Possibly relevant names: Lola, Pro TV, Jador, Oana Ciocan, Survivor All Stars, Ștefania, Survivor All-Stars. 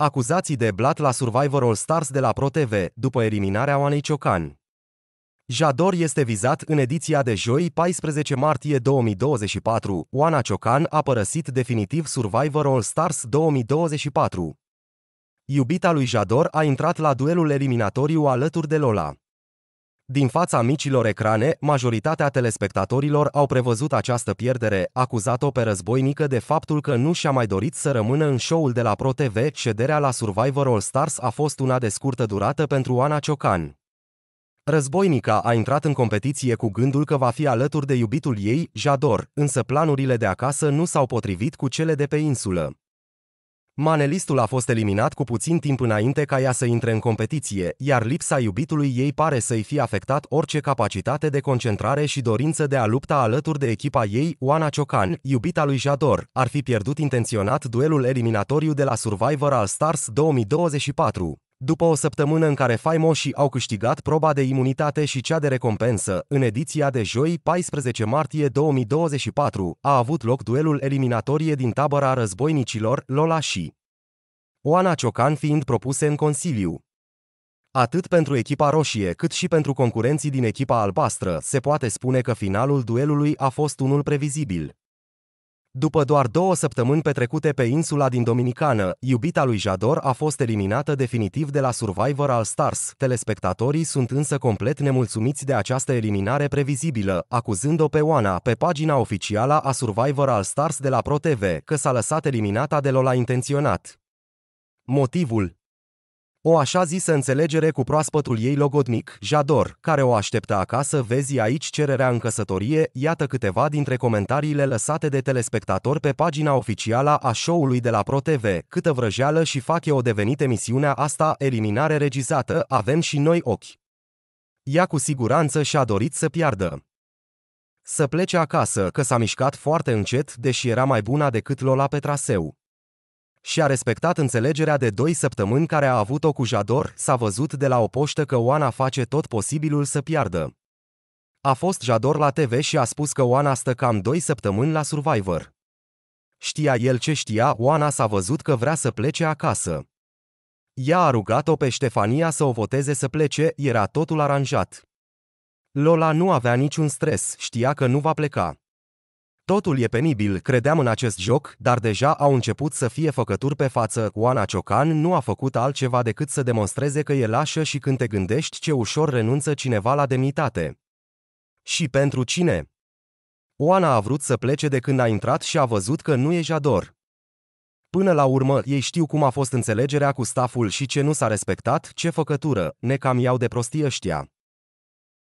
Acuzații de blat la Survivor All-Stars de la Pro TV, după eliminarea Oanei Ciocan. Jador este vizat în ediția de joi, 14 martie 2024. Oana Ciocan a părăsit definitiv Survivor All-Stars 2024. Iubita lui Jador a intrat la duelul eliminatoriu alături de Lola. Din fața micilor ecrane, majoritatea telespectatorilor au prevăzut această pierdere, acuzat-o pe războinică de faptul că nu și-a mai dorit să rămână în show-ul de la Pro TV. Șederea la Survivor All-Stars a fost una de scurtă durată pentru Oana Ciocan. Războinica a intrat în competiție cu gândul că va fi alături de iubitul ei, Jador, însă planurile de acasă nu s-au potrivit cu cele de pe insulă. Manelistul a fost eliminat cu puțin timp înainte ca ea să intre în competiție, iar lipsa iubitului ei pare să-i fi afectat orice capacitate de concentrare și dorință de a lupta alături de echipa ei. Oana Ciocan, iubita lui Jador, ar fi pierdut intenționat duelul eliminatoriu de la Survivor All-Stars 2024. După o săptămână în care faimoșii au câștigat proba de imunitate și cea de recompensă, în ediția de joi, 14 martie 2024, a avut loc duelul eliminatorie din tabăra războinicilor, Lola și Oana Ciocan fiind propuse în consiliu. Atât pentru echipa roșie, cât și pentru concurenții din echipa albastră, se poate spune că finalul duelului a fost unul previzibil. După doar 2 săptămâni petrecute pe insula din Dominicană, iubita lui Jador a fost eliminată definitiv de la Survivor All-Stars. Telespectatorii sunt însă complet nemulțumiți de această eliminare previzibilă, acuzând-o pe Oana, pe pagina oficială a Survivor All-Stars de la Pro TV, că s-a lăsat eliminată de Lola intenționat. Motivul? O așa zisă înțelegere cu proaspătul ei logodnic, Jador, care o așteptă acasă. Vezi aici cererea în căsătorie. Iată câteva dintre comentariile lăsate de telespectatori pe pagina oficială a show-ului de la Pro TV. Câtă vrăjeală și fac eu devenit emisiunea asta, eliminare regizată, avem și noi ochi. Ea cu siguranță și-a dorit să piardă. Să plece acasă, că s-a mișcat foarte încet, deși era mai bună decât Lola pe traseu. Și-a respectat înțelegerea de 2 săptămâni care a avut-o cu Jador. S-a văzut de la o poștă că Oana face tot posibilul să piardă. A fost Jador la TV și a spus că Oana stă cam 2 săptămâni la Survivor. Știa el ce știa, Oana s-a văzut că vrea să plece acasă. Ea a rugat-o pe Ștefania să o voteze să plece, era totul aranjat. Lola nu avea niciun stres, știa că nu va pleca. Totul e penibil, credeam în acest joc, dar deja au început să fie făcături pe față. Oana Ciocan nu a făcut altceva decât să demonstreze că e lașă și când te gândești ce ușor renunță cineva la demnitate. Și pentru cine? Oana a vrut să plece de când a intrat și a văzut că nu e Jador. Până la urmă, ei știu cum a fost înțelegerea cu staful și ce nu s-a respectat. Ce făcătură, ne cam iau de prostii ăștia.